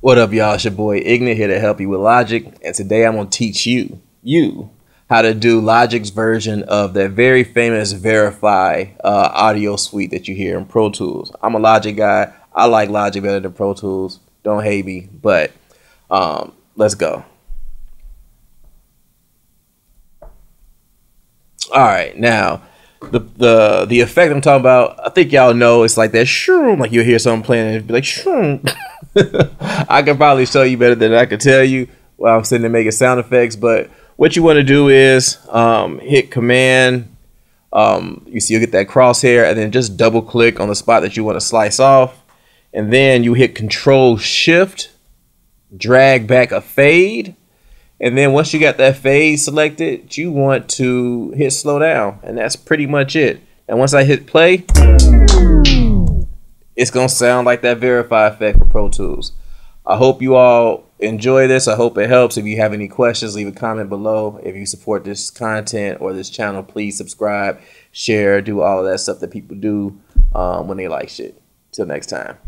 What up, y'all? It's your boy Ignit here to help you with Logic, and today I'm going to teach you how to do Logic's version of that very famous Vari Fi audio suite that you hear in Pro Tools. I'm a Logic guy. I like Logic better than Pro Tools. Don't hate me, but let's go. All right, now the effect I'm talking about, I think y'all know, it's like that shroom, like you'll hear something playing and it'll be like shroom. I can probably show you better than I could tell you while I'm sitting there making sound effects, but what you want to do is hit Command, you see you'll get that crosshair, and then just double click on the spot that you want to slice off, and then you hit Control-Shift, drag back a fade, and then once you got that fade selected, you want to hit slow down, and that's pretty much it. And once I hit play, it's going to sound like that Vari Fi effect for Pro Tools. I hope you all enjoy this. I hope it helps. If you have any questions, leave a comment below. If you support this content or this channel, please subscribe, share, do all of that stuff that people do when they like shit. Till next time.